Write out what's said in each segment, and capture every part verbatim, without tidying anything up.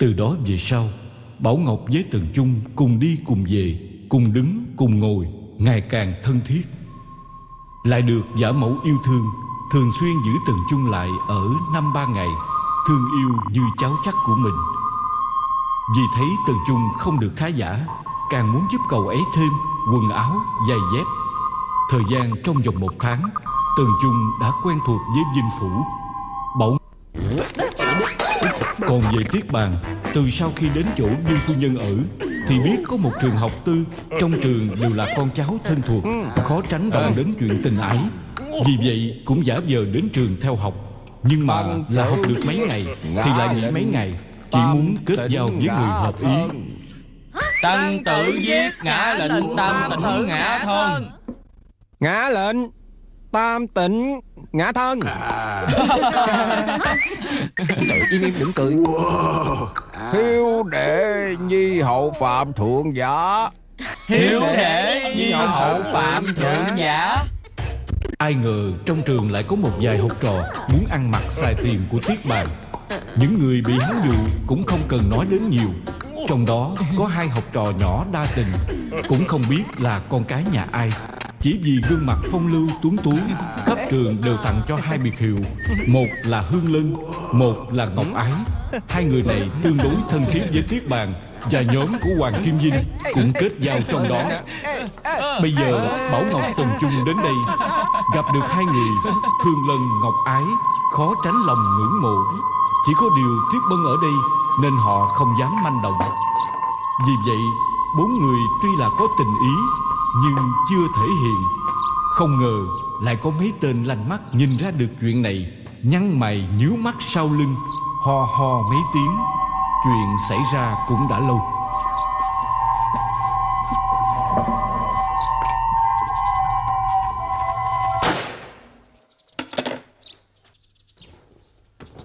Từ đó về sau, Bảo Ngọc với Tần Trung cùng đi cùng về, cùng đứng cùng ngồi, ngày càng thân thiết. Lại được giả mẫu yêu thương, thường xuyên giữ Tần Trung lại ở năm ba ngày, thương yêu như cháu chắt của mình. Vì thấy Tần Trung không được khá giả, càng muốn giúp cậu ấy thêm quần áo, giày dép. Thời gian trong vòng một tháng, Tần Trung đã quen thuộc với Vinh Phủ. Bảo còn về Tiết Bàn, từ sau khi đến chỗ Dương phu nhân ở thì biết có một trường học tư, trong trường đều là con cháu thân thuộc, khó tránh động đến chuyện tình ái. Vì vậy cũng giả vờ đến trường theo học, nhưng mà là học được mấy ngày thì lại nghỉ mấy ngày, chỉ muốn kết giao với người hợp ý. Tân tự viết ngã lệnh tam tịnh ngã thân. Ngã lệnh tam tịnh ngã thân. Trời, im im đừng cười. Hiếu đệ nhi hậu phạm thượng giả. Hiếu đệ nhi hậu phạm thượng giả. Ai ngờ trong trường lại có một vài học trò muốn ăn mặc xài tiền của Tiết Bàn. Những người bị hắn dụ cũng không cần nói đến nhiều. Trong đó có hai học trò nhỏ đa tình, cũng không biết là con cái nhà ai, chỉ vì gương mặt phong lưu tuấn tú, khắp trường đều tặng cho hai biệt hiệu, một là Hương Lân, một là Ngọc Ái. Hai người này tương đối thân thiết với Tiết Bàn, và nhóm của Hoàng Kim Vinh cũng kết giao trong đó. Bây giờ Bảo Ngọc Tần Trung đến đây, gặp được hai người Hương Lân, Ngọc Ái, khó tránh lòng ngưỡng mộ. Chỉ có điều Tiết Bân ở đây nên họ không dám manh động. Vì vậy bốn người tuy là có tình ý nhưng chưa thể hiện. Không ngờ lại có mấy tên lanh mắt nhìn ra được chuyện này, nhăn mày nhíu mắt sau lưng, hò hò mấy tiếng. Chuyện xảy ra cũng đã lâu.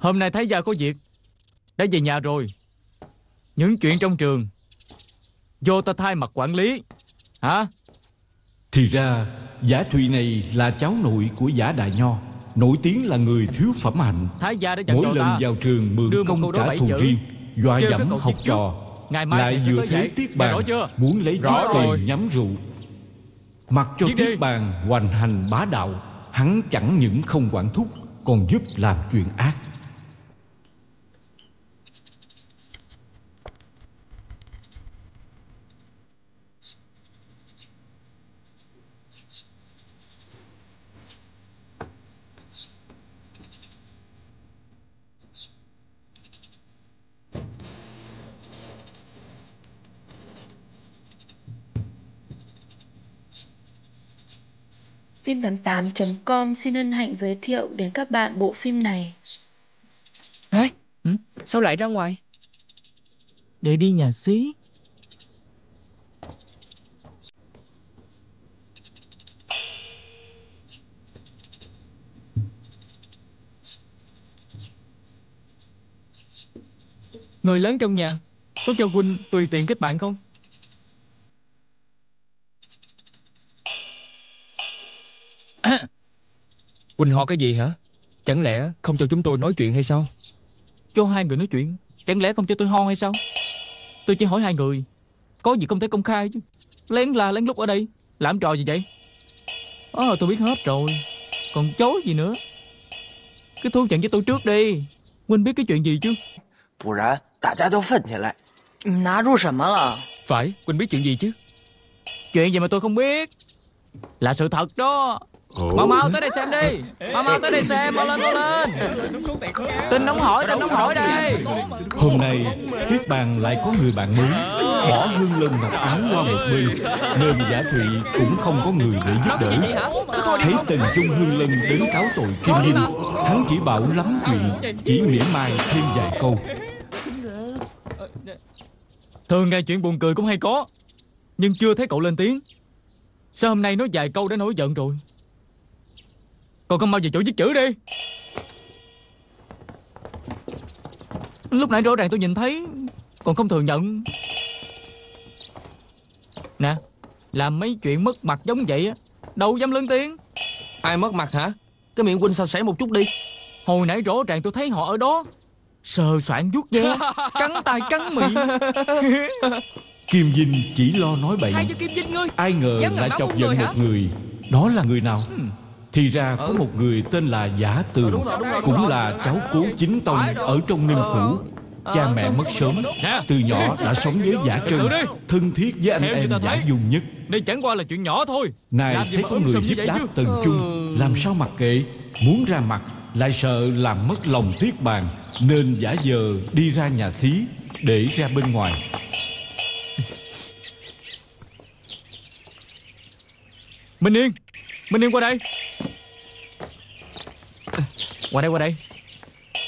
Hôm nay Thái gia có việc, đã về nhà rồi. Những chuyện trong trường vô ta thay mặt quản lý. Hả? Thì ra Giả Thụy này là cháu nội của Giả Đại Nho, nổi tiếng là người thiếu phẩm hạnh. Thái gia đã dặn mỗi lần ta vào trường mượn công trả thù riêng, dọa dẫm học trò. Ngày mai lại vừa thấy Tiết Bàn muốn lấy chút tiền nhắm rượu, mặc cho Tiết đi. Bàn hoành hành bá đạo, hắn chẳng những không quản thúc còn giúp làm chuyện ác. phim tám tám chấm com xin hân hạnh giới thiệu đến các bạn bộ phim này. Ê, sao lại ra ngoài? Để đi nhà xí. Người lớn trong nhà có cho huynh tùy tiện kết bạn không? Quỳnh họ cái gì hả? Chẳng lẽ không cho chúng tôi nói chuyện hay sao? Cho hai người nói chuyện, chẳng lẽ không cho tôi ho hay sao? Tôi chỉ hỏi hai người, có gì không thể công khai chứ. Lén là lén lút ở đây, làm trò gì vậy? Ờ à, tôi biết hết rồi, còn chối gì nữa. Cứ thú nhận với tôi trước đi, Quỳnh biết cái chuyện gì chứ? Phải, Quỳnh biết chuyện gì chứ? Chuyện gì mà tôi không biết? Là sự thật đó. Mau mau tới đây xem đi. Mau mau tới đây xem, mau lên mau lên. Tin nóng hỏi, tin nóng hỏi đây. Hôm nay Tiết Bàn lại có người bạn mới, bỏ Hương Lân mặc áo qua một bên, nên Giả Thụy cũng không có người để giúp đỡ. Thấy Tần Trung Hương Lân đến cáo tội Kim Ninh, hắn chỉ bảo lắm chuyện, chỉ mỉa mai thêm vài câu. Thường nghe chuyện buồn cười cũng hay có, nhưng chưa thấy cậu lên tiếng. Sao hôm nay nói vài câu đã nổi giận rồi? Còn không mau về chỗ viết chữ đi. Lúc nãy rõ ràng tôi nhìn thấy, còn không thừa nhận. Nè, làm mấy chuyện mất mặt giống vậy á, đâu dám lớn tiếng. Ai mất mặt hả? Cái miệng huynh sạch sẽ một chút đi. Hồi nãy rõ ràng tôi thấy họ ở đó, sờ soạn vuốt ve, cắn tai cắn miệng. Kim Vinh chỉ lo nói bậy. Hai cho Kim Vinh ngươi. Ai ngờ lại chọc giận một người. Đó là người nào? Ừ. Thì ra có một người tên là Giả Tường, ừ, cũng rồi, là cháu cố chính tông ở trong Ninh Phủ. Cha mẹ mất sớm, từ nhỏ đã sống với Giả Trân, thân thiết với anh em Giả Dung nhất. Đây chẳng qua là chuyện nhỏ thôi. Này thấy có người giúp đáp Tần Trung, làm sao mặc kệ. Muốn ra mặt lại sợ làm mất lòng Tiết Bàn, nên giả vờ đi ra nhà xí để ra bên ngoài. Minh Yên, Minh Yên qua đây. Qua đây, qua đây.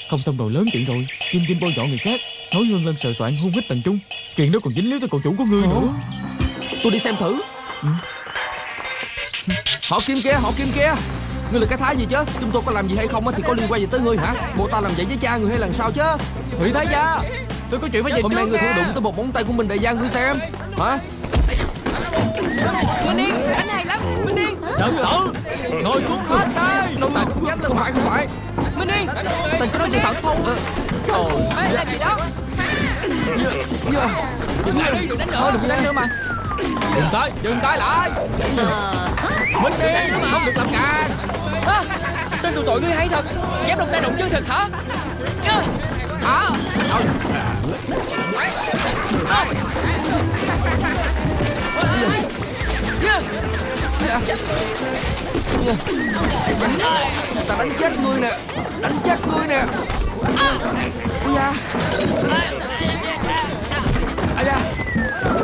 Không xong rồi, lớn chuyện rồi. Kim Vinh bôi dọn người khác, nói Hương Lân sờ soạn hung hít Tần Trung. Chuyện đó còn dính líu tới cậu chủ của ngươi nữa. Tôi đi xem thử. Ừ. Họ Kim kia, họ Kim kia, ngươi là cái thái gì chứ? Chúng tôi có làm gì hay không thì có liên quan gì tới ngươi hả? Bộ ta làm vậy với cha người hay là sao chứ? Thủy Thái Gia, tôi có chuyện với gì. Hôm nay ngươi thử đụng tới một móng tay của mình đại gia ngươi xem hả? Minh Yên, anh hay lắm. Minh Yên, trật tự, ngồi xuống hết đây. Không phải, không phải. Minh Yên, Tần cứ nói sự thật thôi. Ê, làm gì đó? Dừng lại đi, đừng đánh nữa. Đừng có đánh nữa mà. Dừng tới, dừng tới lại. Minh Yên, không được làm càn. Tên tụi tội ngươi hay thật, dám động tay động chân thật hả? Hả? Ta đánh chết ngươi nè, đánh chết ngươi nè. Ui da. Ây da.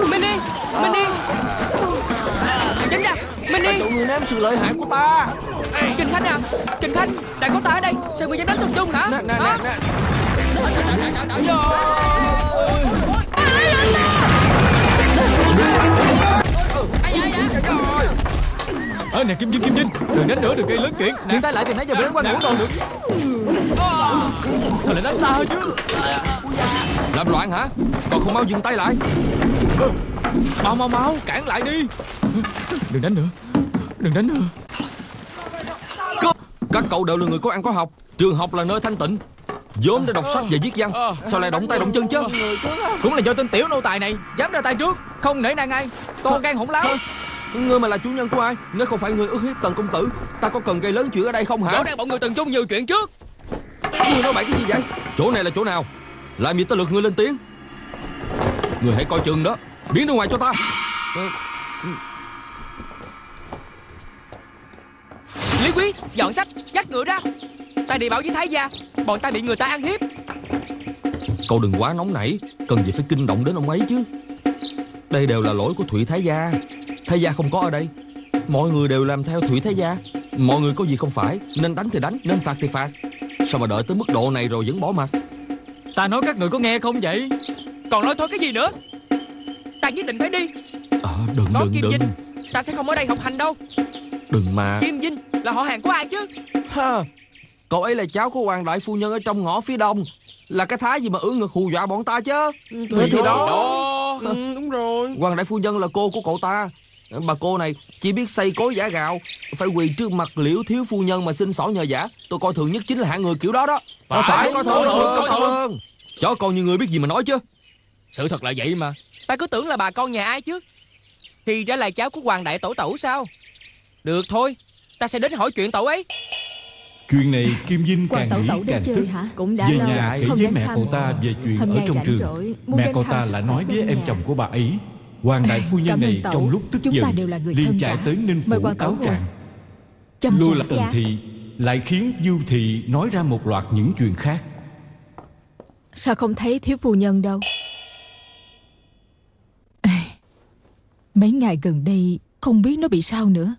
Minh Yên, Minh Yên. Tránh ra, Minh Yên. Tụi người nếm sự lợi hại của ta. Trình Khánh à, Trình Khánh, đại có ta ở đây, sao người dám đánh Tần Trung hả? Nè, nè, nè, nè. Ơ nè Kim Vinh, Kim Vinh, đừng đánh nữa, đừng gây lớn chuyện. Điện tay lại thì nãy giờ bị đánh qua ngủ rồi. Sao lại đánh ta chứ? Làm loạn hả? Còn không mau dừng tay lại. Mau mau mau, cản lại đi. Đừng đánh nữa, đừng đánh nữa. Các cậu đều là người có ăn có học, trường học là nơi thanh tịnh, vốn đã đọc sách và viết văn, sao lại động tay động chân chứ? Cũng là do tên tiểu nô tài này dám ra tay trước, không nể nang ai, to gan hỗn láo. Ngươi mà là chủ nhân của ai? Nếu không phải ngươi ức hiếp Tần công tử, ta có cần gây lớn chuyện ở đây không hả? Rõ ràng bọn người Tần Trung nhiều chuyện trước. Ngươi nói bậy cái gì vậy? Chỗ này là chỗ nào? Làm gì tới lượt ngươi lên tiếng? Ngươi hãy coi chừng đó, biến ra ngoài cho ta. Lý Quý, dọn sách, dắt ngựa ra. Ta đi báo với Thái gia, bọn ta bị người ta ăn hiếp. Cậu đừng quá nóng nảy, cần gì phải kinh động đến ông ấy chứ. Đây đều là lỗi của Thụy Thái gia. Thái gia không có ở đây, mọi người đều làm theo Thụy Thái gia. Mọi người có gì không phải, nên đánh thì đánh, nên phạt thì phạt. Sao mà đợi tới mức độ này rồi vẫn bỏ mặt? Ta nói các người có nghe không vậy? Còn nói thôi cái gì nữa? Ta nhất định phải đi. À, đừng, có đừng, Kim đừng. Vinh, ta sẽ không ở đây học hành đâu. Đừng mà. Kim Vinh là họ hàng của ai chứ? Ha, cậu ấy là cháu của Hoàng đại phu nhân ở trong ngõ phía đông. Là cái thái gì mà ưỡn ngực hù dọa bọn ta chứ? Thì, thì, thì đó, đó. Ừ, đúng rồi. Hoàng đại phu nhân là cô của cậu ta. Bà cô này chỉ biết xây cối giả gạo, phải quỳ trước mặt Liễu thiếu phu nhân mà xin xỏ nhờ giả. Tôi coi thường nhất chính là hạng người kiểu đó đó. Phải, phải coi thường, coi thường. Chó con như người biết gì mà nói chứ. Sự thật là vậy mà. Ta cứ tưởng là bà con nhà ai chứ, thì ra là cháu của Hoàng đại tổ tẩu sao? Được thôi, ta sẽ đến hỏi chuyện tổ ấy. Chuyện này Kim Vinh càng nghĩ càng tức. Về nhà kể với mẹ cậu ta về chuyện ở trong trường. Mẹ cậu ta lại nói với em chồng của bà ấy. Hoàng đại phu nhân này trong lúc tức giận liền chạy tới Ninh Phủ cáo trạng. Lui là Tần thị lại khiến Diêu thị nói ra một loạt những chuyện khác. Sao không thấy thiếu phu nhân đâu? Mấy ngày gần đây không biết nó bị sao nữa.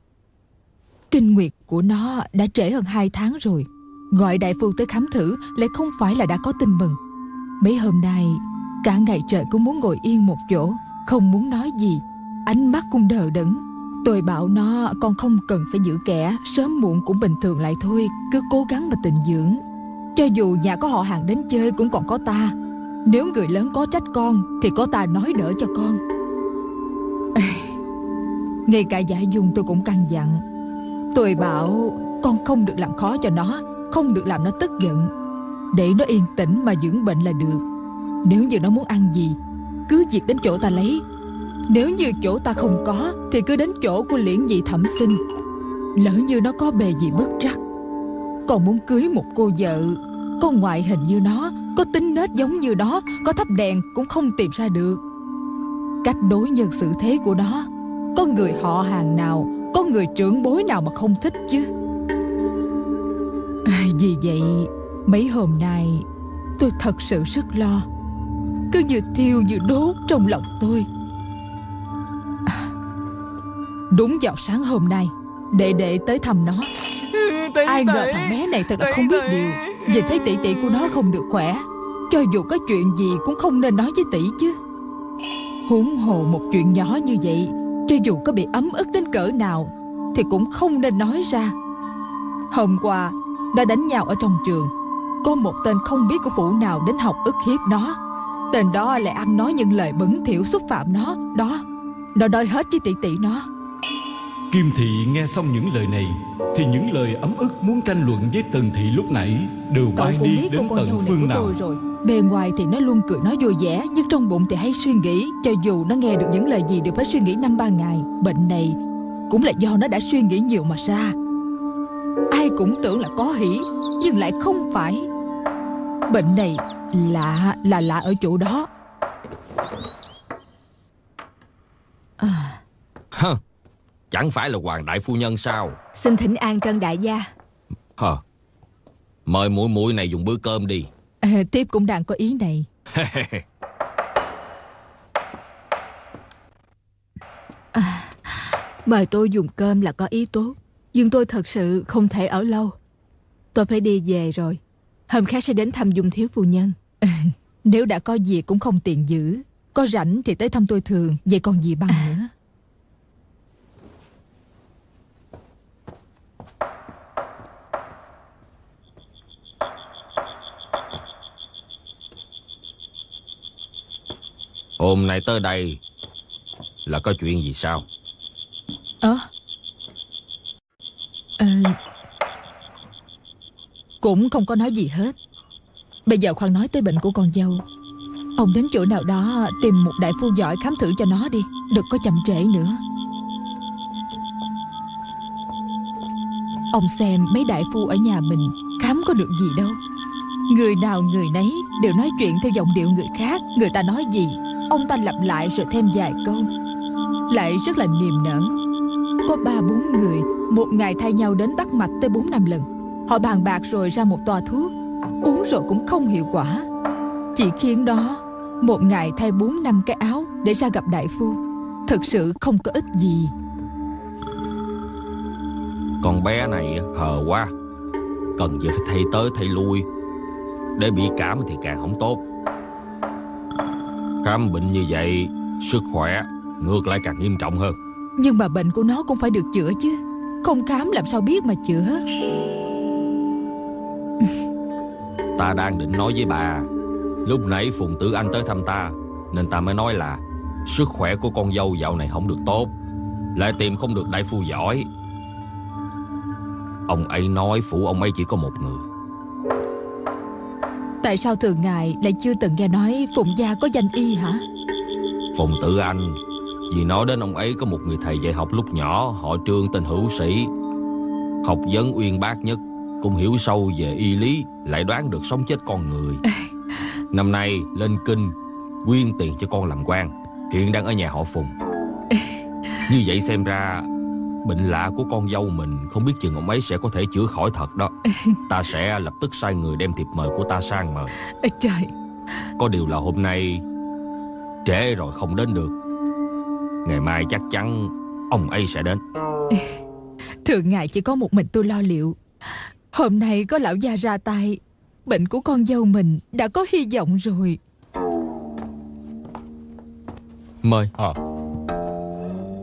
Kinh nguyệt của nó đã trễ hơn hai tháng rồi. Gọi đại phu tới khám thử lại không phải là đã có tin mừng. Mấy hôm nay cả ngày trời cũng muốn ngồi yên một chỗ, không muốn nói gì, ánh mắt cũng đờ đẫn. Tôi bảo nó con không cần phải giữ kẻ, sớm muộn cũng bình thường lại thôi, cứ cố gắng mà tịnh dưỡng. Cho dù nhà có họ hàng đến chơi cũng còn có ta. Nếu người lớn có trách con thì có ta nói đỡ cho con. Ngay cả Giả Dung tôi cũng căn dặn. Tôi bảo con không được làm khó cho nó, không được làm nó tức giận. để nó yên tĩnh mà dưỡng bệnh là được. Nếu như nó muốn ăn gì, cứ việc đến chỗ ta lấy. Nếu như chỗ ta không có, thì cứ đến chỗ của Liễn dị Thẩm xin. Lỡ như nó có bề gì bất trắc, còn muốn cưới một cô vợ có ngoại hình như nó, có tính nết giống như nó, có thắp đèn cũng không tìm ra được. Cách đối nhân xử thế của nó, có người họ hàng nào, có người trưởng bối nào mà không thích chứ. À, vì vậy mấy hôm nay tôi thật sự rất lo, cứ như thiêu như đốt trong lòng tôi. À, đúng vào sáng hôm nay đệ đệ tới thăm nó. Ai ngờ thằng bé này thật là không biết điều. Vì thấy tỷ tỷ của nó không được khỏe, cho dù có chuyện gì cũng không nên nói với tỷ chứ. Huống hồ một chuyện nhỏ như vậy, cho dù có bị ấm ức đến cỡ nào thì cũng không nên nói ra. Hôm qua đã đánh nhau ở trong trường, có một tên không biết của phủ nào đến học ức hiếp nó. Tên đó lại ăn nói những lời bẩn thỉu xúc phạm nó. Đó, nó nói hết với tỷ tỷ nó. Kim Thị nghe xong những lời này thì những lời ấm ức muốn tranh luận với Tần Thị lúc nãy đều bay đi đến tận phương nào. Bề ngoài thì nó luôn cười nói vui vẻ, nhưng trong bụng thì hay suy nghĩ. Cho dù nó nghe được những lời gì đều phải suy nghĩ năm ba ngày. Bệnh này cũng là do nó đã suy nghĩ nhiều mà ra. Ai cũng tưởng là có hỷ, nhưng lại không phải. Bệnh này lạ là lạ ở chỗ đó. À. Hơ, chẳng phải là Hoàng đại phu nhân sao? Xin thỉnh an Trần đại gia. Hờ, mời muội muội này dùng bữa cơm đi. À, tiếp cũng đang có ý này. À, mời tôi dùng cơm là có ý tốt, nhưng tôi thật sự không thể ở lâu. Tôi phải đi về rồi. Hôm khác sẽ đến thăm Dung thiếu phu nhân. À, nếu đã có việc cũng không tiện giữ, có rảnh thì tới thăm tôi thường, vậy còn gì bằng à. nữa. Hôm nay tới đây là có chuyện gì sao? Ờ à, cũng không có nói gì hết. Bây giờ khoan nói tới bệnh của con dâu. Ông đến chỗ nào đó tìm một đại phu giỏi khám thử cho nó đi, đừng có chậm trễ nữa. Ông xem mấy đại phu ở nhà mình khám có được gì đâu. Người nào người nấy đều nói chuyện theo giọng điệu người khác. Người ta nói gì ông ta lặp lại rồi thêm vài câu, lại rất là niềm nở. Có ba bốn người một ngày thay nhau đến bắt mạch tới bốn năm lần. Họ bàn bạc rồi ra một toa thuốc, uống rồi cũng không hiệu quả. Chỉ khiến đó một ngày thay bốn năm cái áo để ra gặp đại phu, thực sự không có ích gì. Con bé này hờ quá, cần gì phải thay tới thay lui. Để bị cảm thì càng không tốt. Khám bệnh như vậy sức khỏe ngược lại càng nghiêm trọng hơn. Nhưng mà bệnh của nó cũng phải được chữa chứ, không khám làm sao biết mà chữa. Ta đang định nói với bà, lúc nãy Phùng Tử Anh tới thăm ta, nên ta mới nói là sức khỏe của con dâu dạo này không được tốt, lại tìm không được đại phu giỏi. Ông ấy nói phủ ông ấy chỉ có một người. Tại sao thường ngày lại chưa từng nghe nói Phùng gia có danh y hả? Phùng Tử Anh vì nói đến ông ấy có một người thầy dạy học lúc nhỏ, họ Trương tên Hữu Sĩ, học vấn uyên bác nhất, cũng hiểu sâu về y lý, lại đoán được sống chết con người. Năm nay lên kinh quyên tiền cho con làm quan, hiện đang ở nhà họ Phùng. Như vậy xem ra bệnh lạ của con dâu mình không biết chừng ông ấy sẽ có thể chữa khỏi thật đó. Ta sẽ lập tức sai người đem thiệp mời của ta sang mời. Trời, có điều là hôm nay trễ rồi không đến được. Ngày mai chắc chắn ông ấy sẽ đến. Thường ngày chỉ có một mình tôi lo liệu, hôm nay có lão gia ra tay, bệnh của con dâu mình đã có hy vọng rồi. Mời. Ờ à.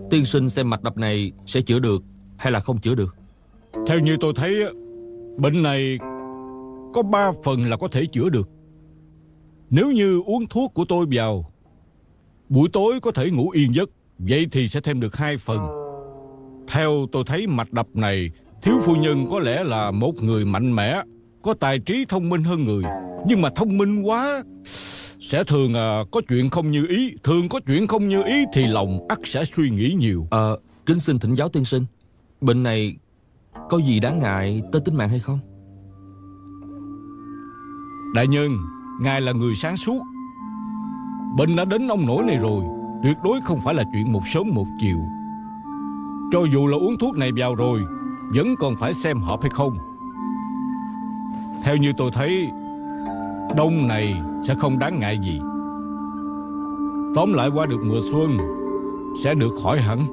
Tiên sinh xem mạch đập này sẽ chữa được hay là không chữa được? Theo như tôi thấy, bệnh này có ba phần là có thể chữa được. Nếu như uống thuốc của tôi vào, buổi tối có thể ngủ yên giấc, vậy thì sẽ thêm được hai phần. Theo tôi thấy mạch đập này, thiếu phu nhân có lẽ là một người mạnh mẽ, có tài trí thông minh hơn người, nhưng mà thông minh quá sẽ thường à, có chuyện không như ý. Thường có chuyện không như ý thì lòng ắt sẽ suy nghĩ nhiều. Ờ, à, kính xin thỉnh giáo tiên sinh, bệnh này có gì đáng ngại tới tính mạng hay không? Đại nhân, ngài là người sáng suốt. Bệnh đã đến nông nỗi này rồi, tuyệt đối không phải là chuyện một sớm một chiều. Cho dù là uống thuốc này vào rồi, vẫn còn phải xem hợp hay không. Theo như tôi thấy, đông này sẽ không đáng ngại gì. Tóm lại qua được mùa xuân sẽ được khỏi hẳn.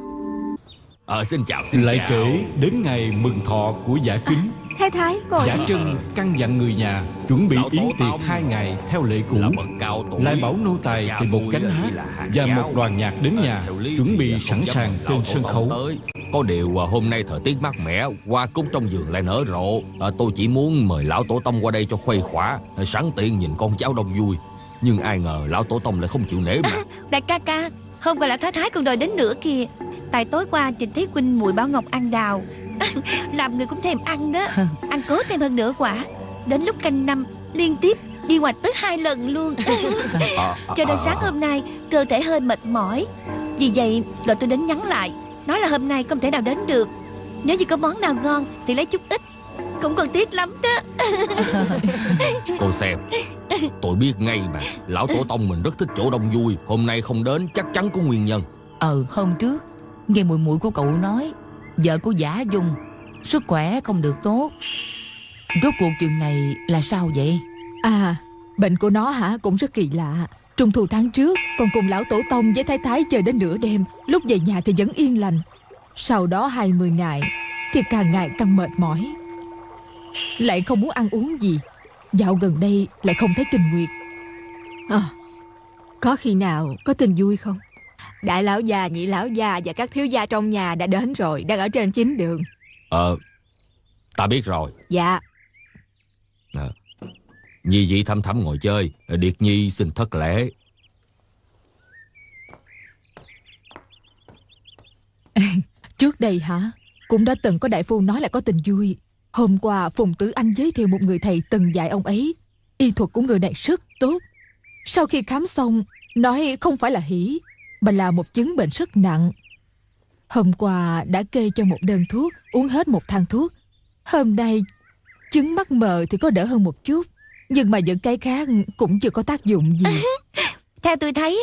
Ờ, xin chào, xin lại chào. Kể đến ngày mừng thọ của Giả Kính, Thái Thái rồi. Giả Trân căn dặn người nhà chuẩn bị yến tiệc hai ngày theo lệ cũ, lại bảo nô tài tìm một gánh hát và một đoàn nhạc đến nhà, chuẩn bị sẵn sàng trên sân khấu. Có điều hôm nay thời tiết mát mẻ, hoa cúc trong vườn lại nở rộ. Tôi chỉ muốn mời lão tổ tông qua đây cho khuây khỏa, sẵn tiện nhìn con cháu đông vui. Nhưng ai ngờ lão tổ tông lại không chịu nể mà. À, đại ca ca, hôm qua là Thái Thái còn đòi đến nữa kìa. Tại tối qua Trình thấy huynh muội Bảo Ngọc ăn đào làm người cũng thèm ăn đó. Ăn cố thêm hơn nửa quả, đến lúc canh năm liên tiếp đi ngoài tới hai lần luôn. Cho đến sáng hôm nay cơ thể hơi mệt mỏi, vì vậy gọi tôi đến nhắn lại, nói là hôm nay không thể nào đến được. Nếu như có món nào ngon thì lấy chút ít, cũng còn tiếc lắm đó. Cô xem, tôi biết ngay mà, lão tổ tông mình rất thích chỗ đông vui, hôm nay không đến chắc chắn có nguyên nhân. Ờ, hôm trước nghe muội muội của cậu nói vợ của Giả Dung sức khỏe không được tốt. Rốt cuộc chuyện này là sao vậy? À, bệnh của nó hả, cũng rất kỳ lạ. Trung thu tháng trước còn cùng lão tổ tông với Thái Thái chờ đến nửa đêm, lúc về nhà thì vẫn yên lành. Sau đó hai mươi ngày thì càng ngày càng mệt mỏi, lại không muốn ăn uống gì. Dạo gần đây lại không thấy kinh nguyệt. À, có khi nào có tin vui không? Đại lão già, nhị lão già và các thiếu gia trong nhà đã đến rồi, đang ở trên chính đường. Ờ, ta biết rồi. Dạ. À, Nhi vị Thẩm Thẩm ngồi chơi, Điệt Nhi xin thất lễ. Trước đây hả, cũng đã từng có đại phu nói là có tình vui. Hôm qua Phùng Tử Anh giới thiệu một người thầy từng dạy ông ấy, y thuật của người này rất tốt. Sau khi khám xong, nói không phải là hỉ mà là một chứng bệnh rất nặng. Hôm qua đã kê cho một đơn thuốc, uống hết một thang thuốc. Hôm nay chứng mắt mờ thì có đỡ hơn một chút, nhưng mà những cái khác cũng chưa có tác dụng gì. Theo tôi thấy,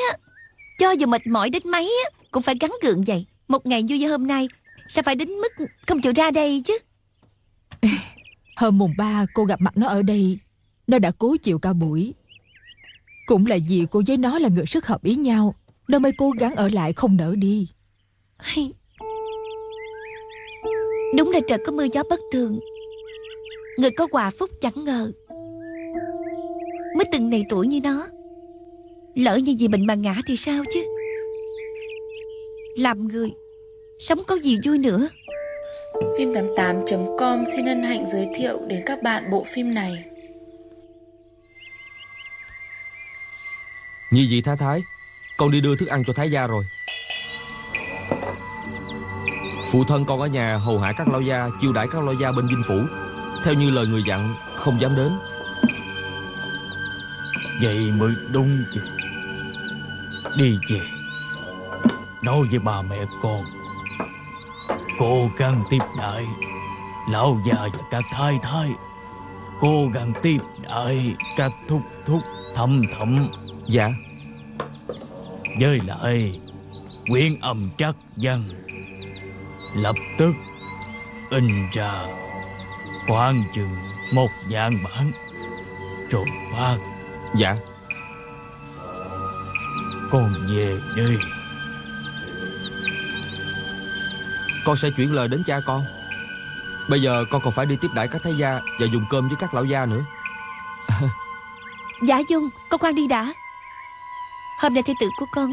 cho dù mệt mỏi đến mấy cũng phải gắng gượng vậy. Một ngày vui như hôm nay sẽ phải đến mức không chịu ra đây chứ. Hôm mùng ba cô gặp mặt nó ở đây, nó đã cố chịu cả buổi. Cũng là vì cô với nó là người rất hợp ý nhau, nó mới cố gắng ở lại không nỡ đi. Đúng là trời có mưa gió bất thường, người có quả phúc chẳng ngờ. Mới từng này tuổi như nó, lỡ như vì bệnh mà ngã thì sao chứ. Làm người sống có gì vui nữa. Phim tám mươi tám chấm com xin hân hạnh giới thiệu đến các bạn bộ phim này. Như vậy Thái Thái, con đi đưa thức ăn cho Thái gia rồi. Phụ thân con ở nhà hầu hạ các lão gia, chiêu đãi các lão gia bên Vinh Phủ. Theo như lời người dặn, không dám đến. Vậy mới đúng chứ. Đi về, nói với bà mẹ con, cố gắng tiếp đãi lão gia và các thái thái, cố gắng tiếp đãi các thúc thúc thầm thầm. Dạ. Với lại quyển âm trắc văn lập tức in ra khoảng chừng một vạn bản rồi phát. Dạ. Con về đi. Con sẽ chuyển lời đến cha con. Bây giờ con còn phải đi tiếp đãi các thái gia và dùng cơm với các lão gia nữa. Dạ Dung, con khoan đi đã. Hôm nay thê tử của con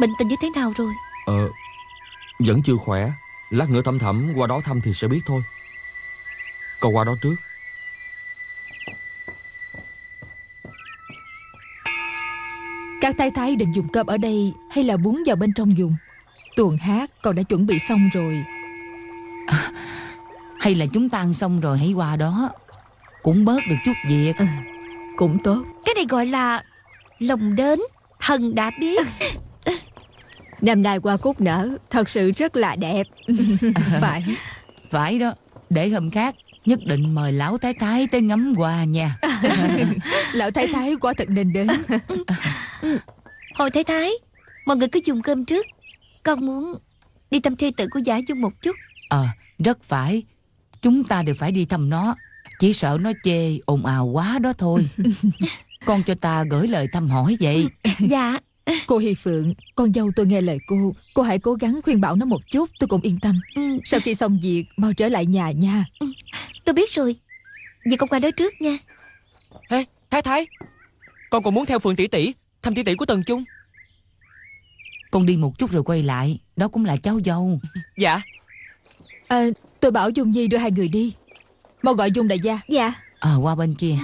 bệnh tình như thế nào rồi? Ờ, vẫn chưa khỏe. Lát nữa Thẩm Thẩm qua đó thăm thì sẽ biết thôi. Con qua đó trước. Các thái thái định dùng cơm ở đây hay là bún vào bên trong dùng? Tuồng hát con đã chuẩn bị xong rồi. À, hay là chúng ta ăn xong rồi hãy qua đó. cũng bớt được chút việc. Ừ, cũng tốt. Cái này gọi là lòng đến thần đã biết. Năm nay hoa cúc nở thật sự rất là đẹp. Phải. Phải đó. Để hôm khác nhất định mời lão thái thái tới ngắm hoa nha. Lão thái thái quả thật nên đến. Hồi thái thái, mọi người cứ dùng cơm trước. Con muốn đi thăm thê tử của Giả Dung một chút. Ờ, à, rất phải. Chúng ta đều phải đi thăm nó. Chỉ sợ nó chê ồn ào quá đó thôi. Con cho ta gửi lời thăm hỏi vậy. Dạ. Cô Hi Phượng, con dâu tôi nghe lời cô. Cô hãy cố gắng khuyên bảo nó một chút. Tôi cũng yên tâm. Ừ. Sau khi xong việc mau trở lại nhà nha. Ừ. Tôi biết rồi. Vậy con qua đó trước nha. Ê, Thái Thái, con còn muốn theo Phượng tỷ tỷ thăm tỷ tỷ của Tần Trung. Con đi một chút rồi quay lại. Đó cũng là cháu dâu. Dạ. À, tôi bảo Dung Nhi đưa hai người đi. Mau gọi Dung đại gia. Dạ. Ờ, à, qua bên kia.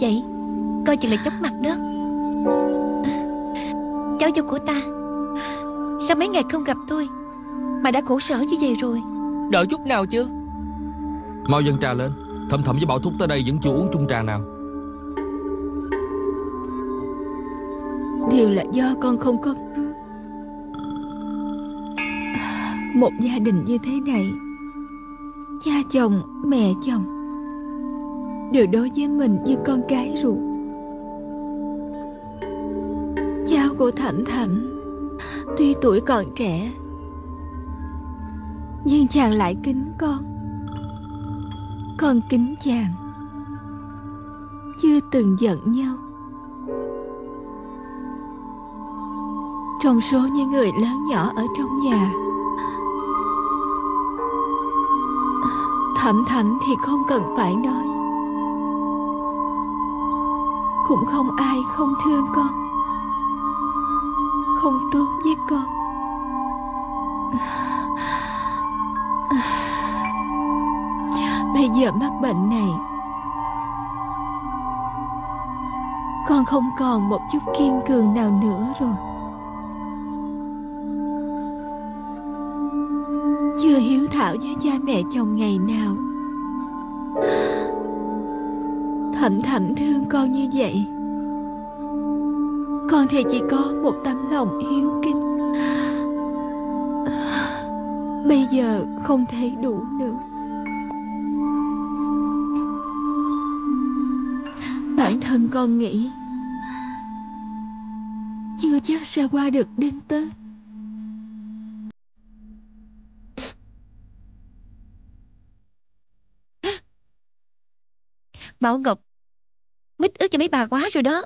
Vậy coi chừng là chóng mặt đó. Cháu dâu của ta, sao mấy ngày không gặp tôi mà đã khổ sở như vậy rồi? Đợi chút nào chưa? Mau dâng trà lên. Thẩm Thẩm với Bảo Thúc tới đây vẫn chưa uống chung trà nào. Điều là do con không có. Một gia đình như thế này, cha chồng, mẹ chồng đều đối với mình như con gái ruột. Cháu của Thẩm Thẩm tuy tuổi còn trẻ nhưng chàng lại kính con, con kính chàng, chưa từng giận nhau. Trong số những người lớn nhỏ ở trong nhà, Thẩm Thẩm thì không cần phải nói, cũng không ai không thương con, không tốt với con. Bây giờ mắc bệnh này, con không còn một chút kiên cường nào nữa rồi. Chưa hiếu thảo với cha mẹ chồng ngày nào, Thẩm Thẩm thương con như vậy, con thì chỉ có một tấm lòng hiếu kính, bây giờ không thấy đủ nữa. Bản thân con nghĩ chưa chắc sẽ qua được đêm Tết. Bảo Ngọc mít ướt cho mấy bà quá rồi đó.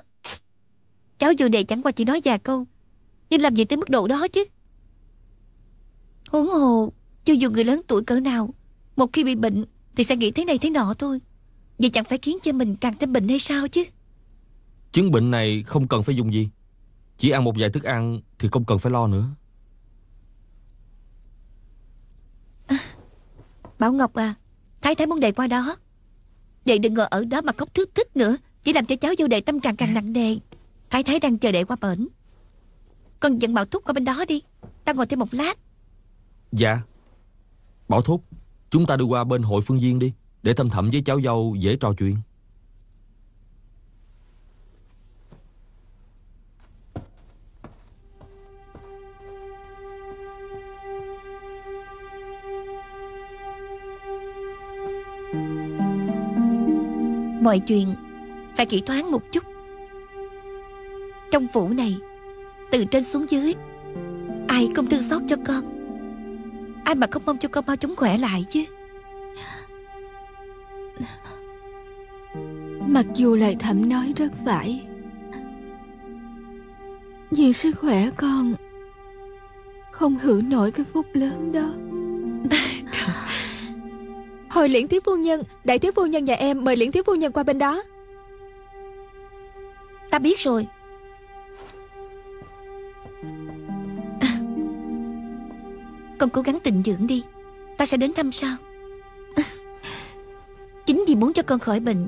Cháu vừa đề chẳng qua chỉ nói vài câu, nhưng làm gì tới mức độ đó chứ. Huống hồ cho dù người lớn tuổi cỡ nào, một khi bị bệnh thì sẽ nghĩ thế này thế nọ thôi. Vậy chẳng phải khiến cho mình càng thêm bệnh hay sao chứ? Chứng bệnh này không cần phải dùng gì, chỉ ăn một vài thức ăn thì không cần phải lo nữa. À, Bảo Ngọc à, Thái Thái muốn đề qua đó. Đệ đừng ngồi ở đó mà khóc thút thít nữa, chỉ làm cho cháu vô đệ tâm trạng càng nặng nề. Thái Thái đang chờ đệ qua bển. Con dẫn Bảo Thúc qua bên đó đi, ta ngồi thêm một lát. Dạ. Bảo Thúc, chúng ta đưa qua bên hội phương viên đi, để Thẩm Thẩm với cháu dâu dễ trò chuyện. Mọi chuyện phải kỹ thoáng một chút. Trong phủ này, từ trên xuống dưới, ai không thương xót cho con, ai mà không mong cho con mau chóng khỏe lại chứ. Mặc dù lời Thẩm nói rất phải, nhưng sức khỏe con không hưởng nổi cái phúc lớn đó. Hồi Liễn thiếu phu nhân, đại thiếu phu nhân nhà em mời Liễn thiếu phu nhân qua bên đó. Ta biết rồi. Con cố gắng tịnh dưỡng đi, ta sẽ đến thăm sau. Chính vì muốn cho con khỏi bệnh,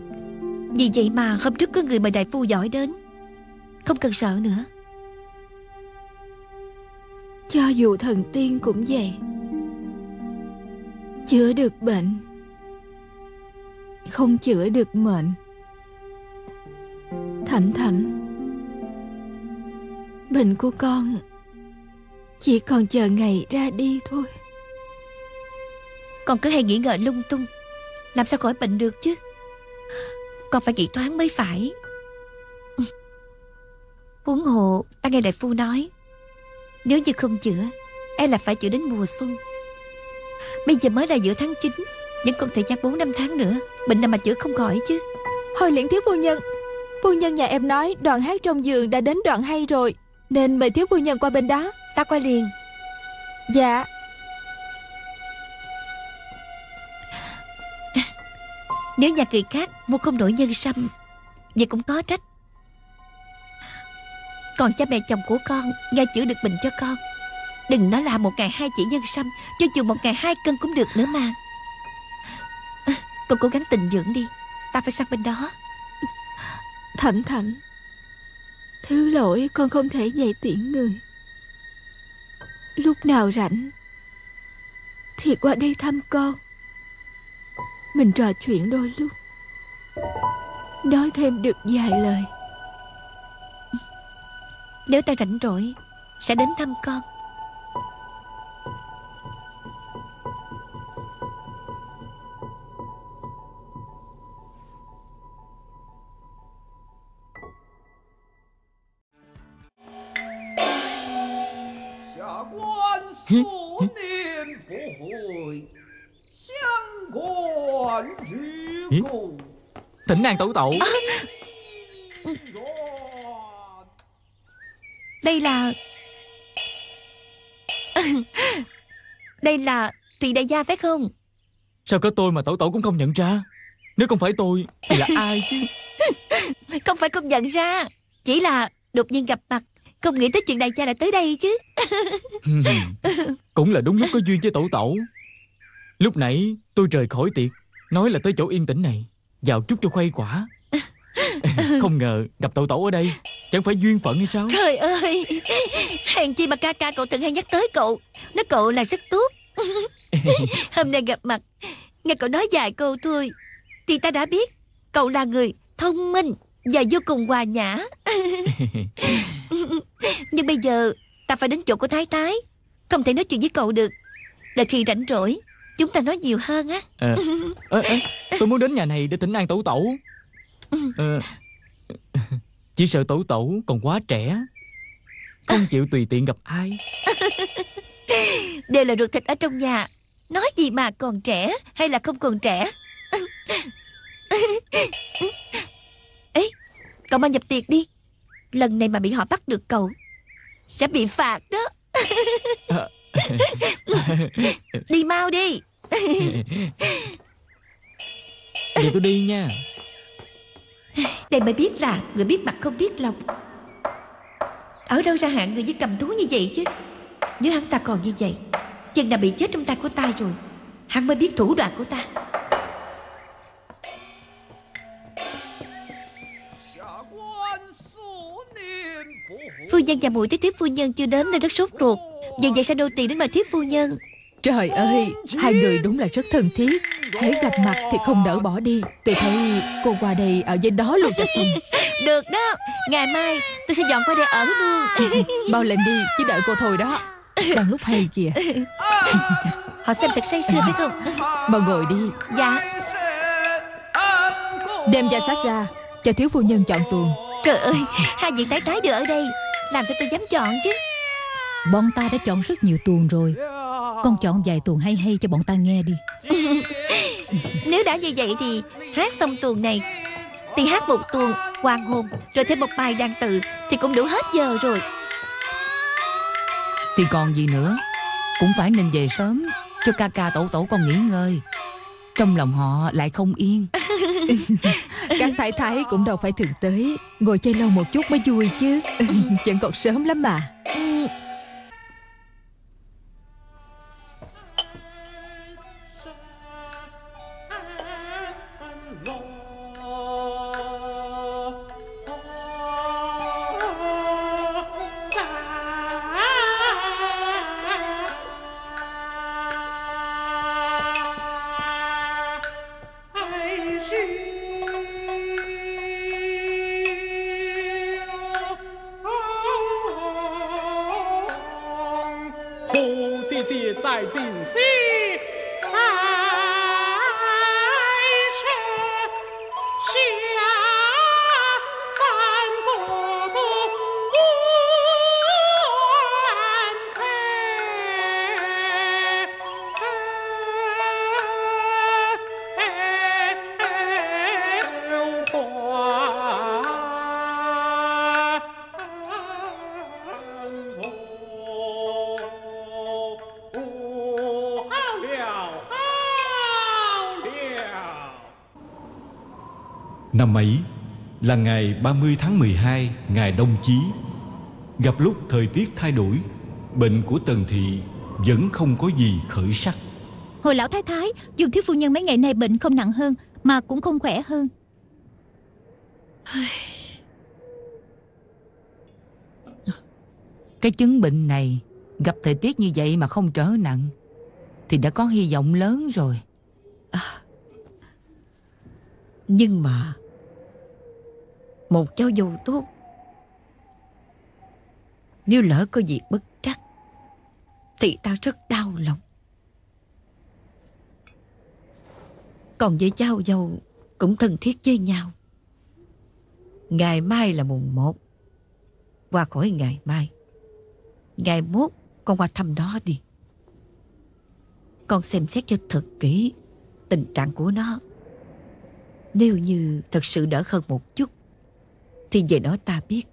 vì vậy mà hôm trước có người mời đại phu giỏi đến. Không cần sợ nữa. Cho dù thần tiên cũng vậy, chữa được bệnh không chữa được mệnh. Thẩm Thẩm, bệnh của con chỉ còn chờ ngày ra đi thôi. Con cứ hay nghĩ ngợi lung tung, làm sao khỏi bệnh được chứ. Con phải nghĩ toán mới phải. Huống hồ ta nghe đại phu nói, nếu như không chữa, e là phải chữa đến mùa xuân. Bây giờ mới là giữa tháng chín, vẫn còn thời gian bốn năm tháng nữa, bệnh nào mà chữa không khỏi chứ. Hồi Liễn thiếu phu nhân, phu nhân nhà em nói đoạn hát trong giường đã đến đoạn hay rồi, nên mời thiếu phu nhân qua bên đó. Ta qua liền. Dạ. Nếu nhà kỳ khác mua không nổi nhân sâm, vậy cũng có trách. Còn cha mẹ chồng của con nghe chữa được bệnh cho con, đừng nói là một ngày hai chỉ nhân sâm, cho dù một ngày hai cân cũng được nữa mà. À, con cố gắng tịnh dưỡng đi, ta phải sang bên đó. Thẩm Thẩm, thứ lỗi con không thể về tiễn người. Lúc nào rảnh thì qua đây thăm con, mình trò chuyện đôi lúc, nói thêm được vài lời. Nếu ta rảnh rỗi sẽ đến thăm con. Thỉnh nàng tẩu tẩu. À, đây là đây là Thụy Đại Gia phải không? Sao có tôi mà tẩu tẩu cũng không nhận ra? Nếu không phải tôi thì là ai chứ? Không phải không nhận ra, chỉ là đột nhiên gặp mặt, không nghĩ tới chuyện Đại Gia lại tới đây chứ. Cũng là đúng lúc có duyên với tẩu tẩu. Lúc nãy tôi rời khỏi tiệc, nói là tới chỗ yên tĩnh này vào chút cho khuây quả. Không ngờ gặp tẩu tẩu ở đây, chẳng phải duyên phận hay sao? Trời ơi, hèn chi mà ca ca cậu thường hay nhắc tới cậu, nói cậu là rất tốt. Hôm nay gặp mặt, nghe cậu nói vài câu thôi thì ta đã biết cậu là người thông minh và vô cùng hòa nhã. Nhưng bây giờ ta phải đến chỗ của Thái Thái, không thể nói chuyện với cậu được. Đợi khi rảnh rỗi chúng ta nói nhiều hơn á. À, à, à, tôi muốn đến nhà này để thỉnh an tẩu tẩu. À, chỉ sợ tẩu tẩu còn quá trẻ, không chịu tùy tiện gặp ai. Đều là ruột thịt ở trong nhà, nói gì mà còn trẻ hay là không còn trẻ. Ê, cậu mang nhập tiệc đi, lần này mà bị họ bắt được cậu sẽ bị phạt đó. À, đi mau đi. Vậy tôi đi nha. Đây mới biết là người biết mặt không biết lòng. Ở đâu ra hạng người với cầm thú như vậy chứ. Nếu hắn ta còn như vậy, chừng nào bị chết trong tay của ta rồi, hắn mới biết thủ đoạn của ta. Phu nhân và muội tới tiếp phu nhân chưa đến nên rất sốt ruột, vì vậy sẽ nô tỳ đến mời tiếp phu nhân. Trời ơi, hai người đúng là rất thân thiết, hễ gặp mặt thì không nỡ bỏ đi. Tôi thấy cô qua đây ở dưới đó luôn cho xong. Được đó, ngày mai tôi sẽ dọn qua đây ở luôn. Bao lần đi, chỉ đợi cô thôi đó. Đang lúc hay kìa. Họ xem thật say sưa phải không? Bao ngồi đi. Dạ. Đem gia sách ra cho thiếu phu nhân chọn tuồng. Trời ơi, hai vị Thái Thái đều ở đây, làm sao tôi dám chọn chứ. Bọn ta đã chọn rất nhiều tuồng rồi, con chọn vài tuồng hay hay cho bọn ta nghe đi. Nếu đã như vậy thì hát xong tuồng này thì hát một tuồng hoàng hồn, rồi thêm một bài đàn tự thì cũng đủ hết giờ rồi. Thì còn gì nữa, cũng phải nên về sớm cho ca ca tổ tổ con nghỉ ngơi, trong lòng họ lại không yên. Các thái thái cũng đâu phải thường tới, ngồi chơi lâu một chút mới vui chứ. Vẫn còn sớm lắm mà. 写在人心上。 Năm ấy là ngày ba mươi tháng mười hai, ngày Đông Chí. Gặp lúc thời tiết thay đổi, bệnh của Tần Thị vẫn không có gì khởi sắc. Hồi lão thái thái, Dung thiếu phu nhân mấy ngày nay bệnh không nặng hơn mà cũng không khỏe hơn. Cái chứng bệnh này gặp thời tiết như vậy mà không trở nặng thì đã có hy vọng lớn rồi. à, Nhưng mà một cháu dâu tốt, nếu lỡ có gì bất trắc thì tao rất đau lòng. Còn với cháu dâu cũng thân thiết với nhau. Ngày mai là mùng một, qua khỏi ngày mai, ngày mốt con qua thăm nó đi. Con xem xét cho thật kỹ tình trạng của nó. Nếu như thật sự đỡ hơn một chút thì về nói ta biết,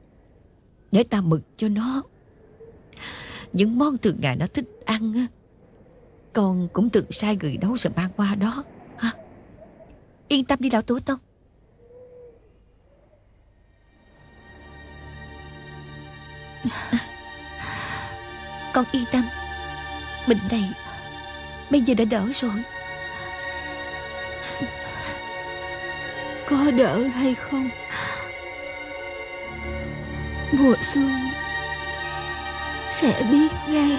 để ta mực cho nó. Những món thường ngày nó thích ăn á, con cũng tự sai người nấu rồi mang qua đó ha. Yên tâm đi lão Tổ Tông. Con yên tâm, bệnh này bây giờ đã đỡ rồi. Có đỡ hay không? Mùa xuân sẽ biết ngay.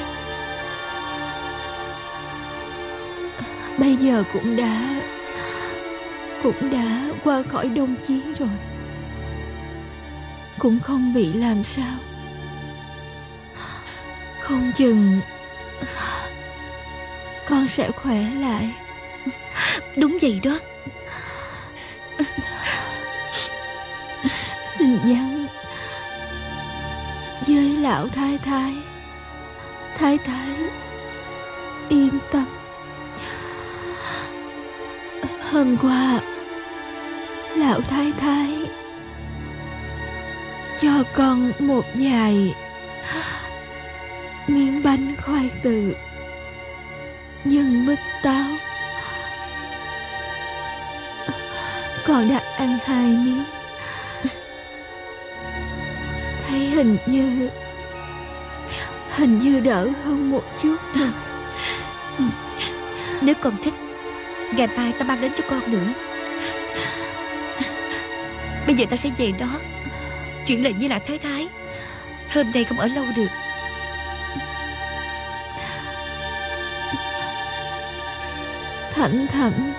Bây giờ cũng đã Cũng đã qua khỏi Đông Chí rồi, cũng không bị làm sao. Không chừng con sẽ khỏe lại. Đúng vậy đó. Xin nhắn với lão thái thái, thái thái yên tâm. Hôm qua lão thái thái cho con một vài miếng bánh khoai từ nhân mứt táo, con đã ăn hai miếng. Thấy hình như Hình như đỡ hơn một chút. Nếu con thích, ngày mai ta mang đến cho con nữa. Bây giờ ta sẽ về đó, chuyển lệnh với lão thái thái. Hôm nay không ở lâu được. Thẩm Thẩm,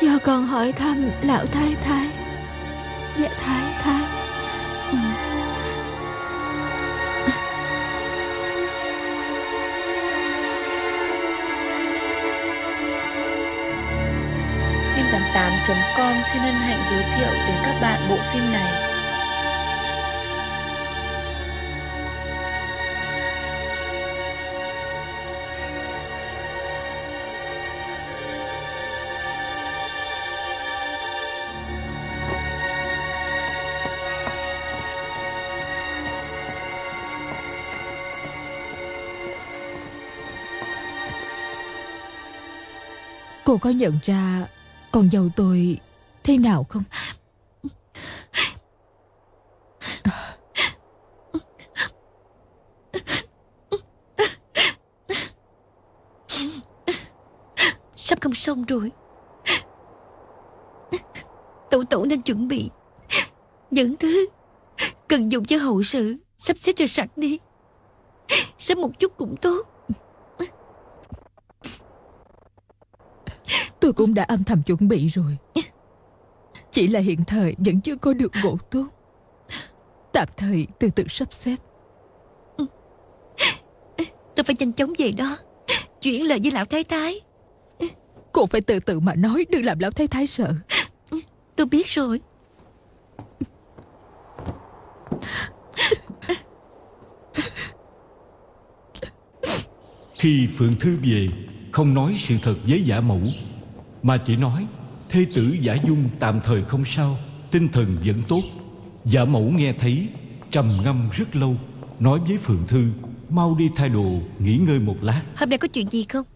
cho con hỏi thăm lão thái thái. Dạ thái thái. ừ. phim tám mươi tám chấm com xin hân hạnh giới thiệu đến các bạn bộ phim này. Cô có nhận ra con dâu tôi thế nào không? Sắp không xong rồi. Tổ tổ nên chuẩn bị những thứ cần dùng cho hậu sự, sắp xếp cho sạch đi. Sắp một chút cũng tốt. Tôi cũng đã âm thầm chuẩn bị rồi, chỉ là hiện thời vẫn chưa có được bộ tốt. Tạm thời từ từ sắp xếp. Tôi phải nhanh chóng về đó chuyển lời với lão thái thái. Cô phải từ từ mà nói, đừng làm lão thái thái sợ. Tôi biết rồi. Khi Phượng Thư về, không nói sự thật với Giả Mẫu, mà chỉ nói thê tử Giả Dung tạm thời không sao, tinh thần vẫn tốt. Giả Mẫu nghe thấy trầm ngâm rất lâu, nói với Phượng Thư mau đi thay đồ nghỉ ngơi một lát. Hôm nay có chuyện gì không?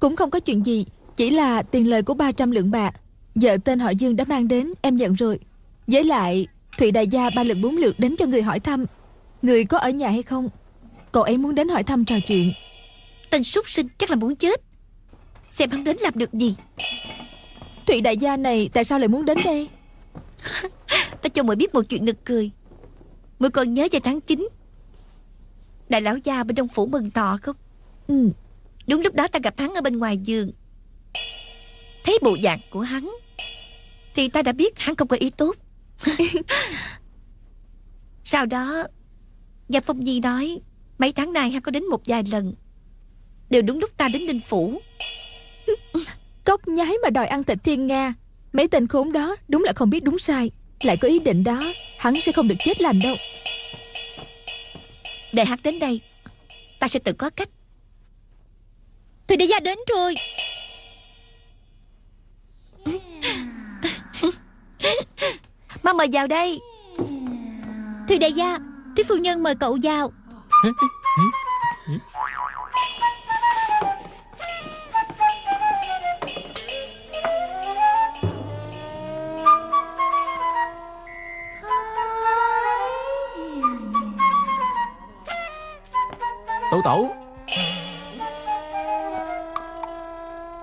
Cũng không có chuyện gì, chỉ là tiền lời của ba trăm lượng bạc vợ tên họ Dương đã mang đến em nhận rồi. Với lại Thụy Đại Gia ba lần bốn lượt đến cho người hỏi thăm người có ở nhà hay không. Cậu ấy muốn đến hỏi thăm trò chuyện. Tên súc sinh chắc là muốn chết. Xem hắn đến làm được gì. Thụy Đại Gia này tại sao lại muốn đến đây? Ta cho muội biết một chuyện nực cười. Muội còn nhớ về tháng chín Đại lão gia bên Đông phủ mừng thọ không? Ừ. Đúng lúc đó ta gặp hắn ở bên ngoài giường. Thấy bộ dạng của hắn thì ta đã biết hắn không có ý tốt. Sau đó nghe Phong Nhi nói mấy tháng nay hắn có đến một vài lần, đều đúng lúc ta đến Ninh phủ. Cốc nhái mà đòi ăn thịt thiên nga. Mấy tên khốn đó đúng là không biết đúng sai. Lại có ý định đó, hắn sẽ không được chết lành đâu. Để hắn đến đây, ta sẽ tự có cách. Thụy Đại Gia đến rồi. Má mời vào đây. Thụy Đại Gia, Thúy phu nhân mời cậu vào. Tổ tổ,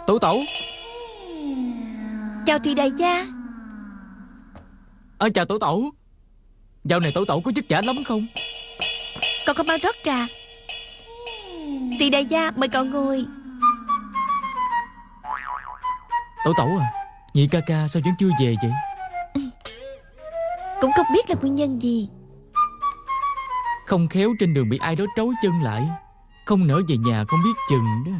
tổ tổ. Chào Thụy Đại Gia. Ờ chào tổ tổ. Dạo này tổ tổ có vất vả lắm không? Con có mang rót trà. Thụy Đại Gia mời cậu ngồi. Tổ tổ à, nhị ca ca sao vẫn chưa về vậy? Cũng không biết là nguyên nhân gì. Không khéo trên đường bị ai đó trói chân lại, không nỡ về nhà không biết chừng đó.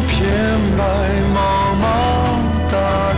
偏白茫茫大地。